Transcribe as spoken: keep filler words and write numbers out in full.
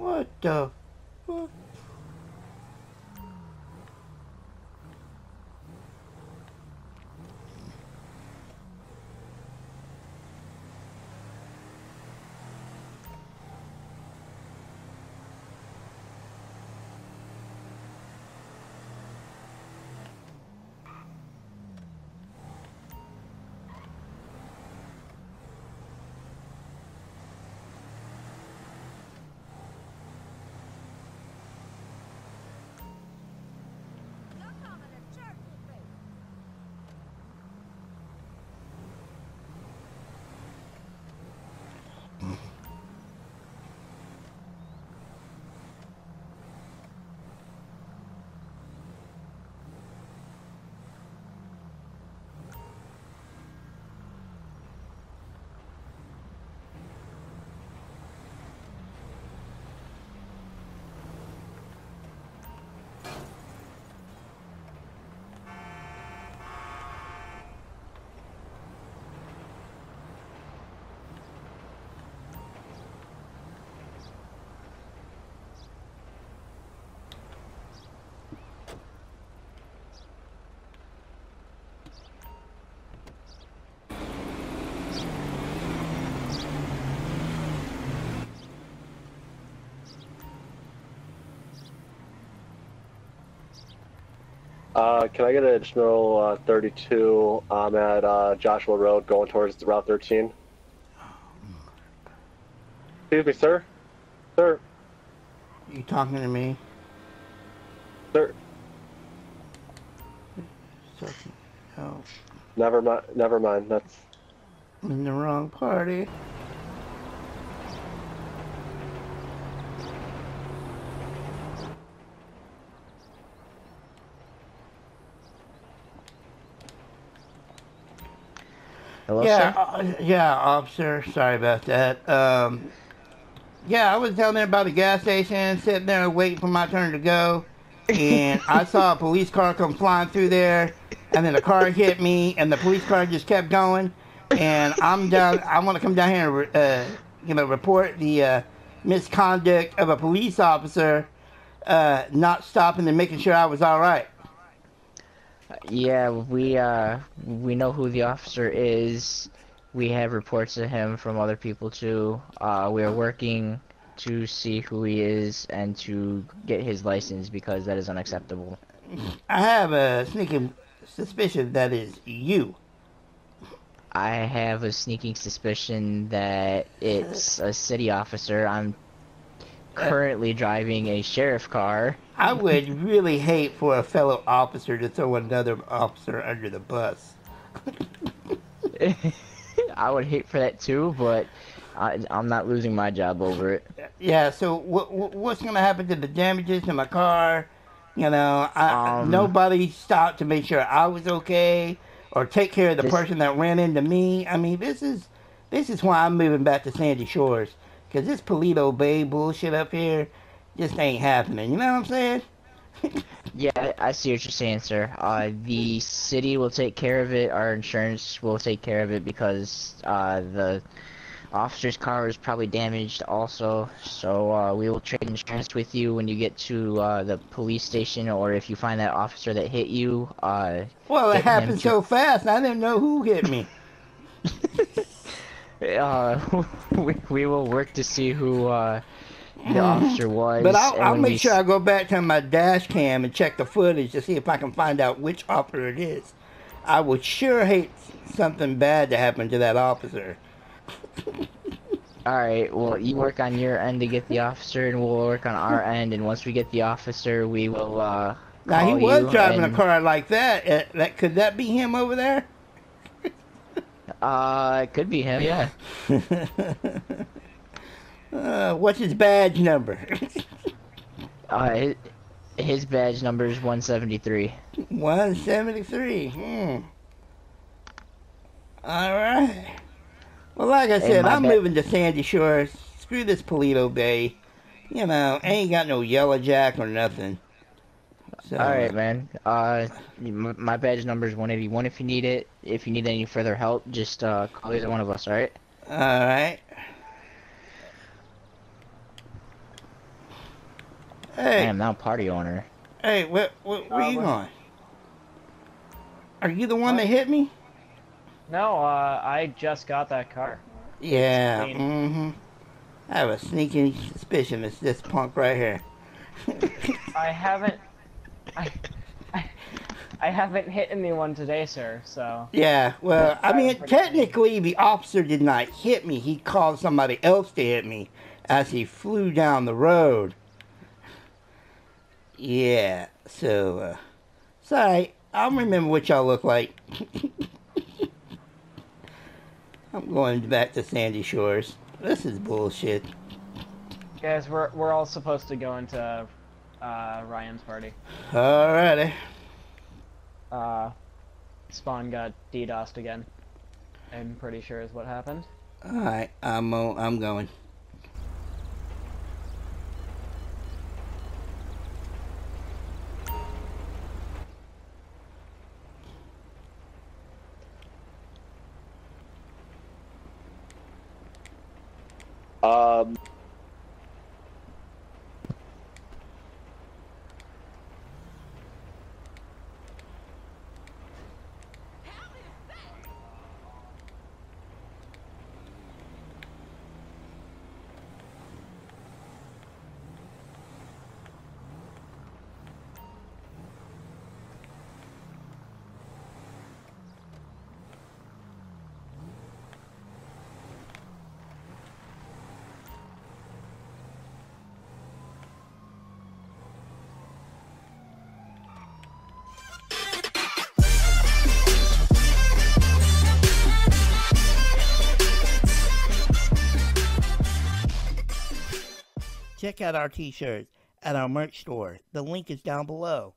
What the fuck? Uh, can I get an additional uh, thirty-two? I'm um, at uh, Joshua Road, going towards Route thirteen. Excuse me, sir. Sir. You talking to me? Sir. No. Never mind. Never mind. That's. I'm in the wrong party. Hello, yeah, uh, yeah, officer. Sorry about that. Um, yeah, I was down there by the gas station, sitting there waiting for my turn to go, and I saw a police car come flying through there, and then a car hit me, and the police car just kept going, and I'm down. I want to come down here and uh, you know, report the uh, misconduct of a police officer uh, not stopping and making sure I was all right. Yeah, we uh we know who the officer is. We have reports of him from other people too. Uh, we are working to see who he is and to get his license because that is unacceptable. I have a sneaking suspicion that is you. I have a sneaking suspicion that it's a city officer. I'm currently driving a sheriff car. I would really hate for a fellow officer to throw another officer under the bus. I would hate for that too, but I, I'm not losing my job over it. Yeah, so what, what's going to happen to the damages to my car? You know, I, um, nobody stopped to make sure I was okay or take care of the this, person that ran into me. I mean, this is, this is why I'm moving back to Sandy Shores, because this Polito Bay bullshit up here just ain't happening, you know what I'm saying? Yeah, I see what you're saying, sir. Uh, the city will take care of it, our insurance will take care of it, because uh, the officer's car is probably damaged also, so uh, we will trade insurance with you when you get to uh, the police station, or if you find that officer that hit you. Uh, well, it happened so fast, I didn't know who hit me. Uh, we, we will work to see who uh, the officer was. But I'll, I'll make sure I go back to my dash cam and check the footage to see if I can find out which officer it is. I would sure hate something bad to happen to that officer. Alright, well, you work on your end to get the officer, and we'll work on our end, and once we get the officer, we will uh, Now, he was driving and... a car like that. that. Could that be him over there? Uh, it could be him, yeah. Uh, what's his badge number? uh, his, his badge number is one seventy-three. one seventy-three, hmm. Alright. Well, like I said, I'm moving to Sandy Shores. Screw this Polito Bay. You know, I ain't got no yellow jack or nothing. So, Alright, man. Uh, my badge number is one eighty-one if you need it. If you need any further help, just uh, call either one of us, alright? Alright. Hey. I am now party owner. Hey, what, what, where are you going? Are you the one what? that hit me? No, uh, I just got that car. Yeah, mm-hmm. I have a sneaking suspicion it's this punk right here. I haven't... I, I, I haven't hit anyone today, sir, so... Yeah, well, I mean, technically, the officer did not hit me. He called somebody else to hit me as he flew down the road. Yeah, so, uh... sorry, I'll remember what y'all look like. I'm going back to Sandy Shores. This is bullshit. Guys, we're, we're all supposed to go into uh, Ryan's party. Alrighty. Uh, Spawn got DDoSed again. I'm pretty sure is what happened. Alright, I'm, I'm going. Um. Check out our t-shirts at our merch store. The link is down below.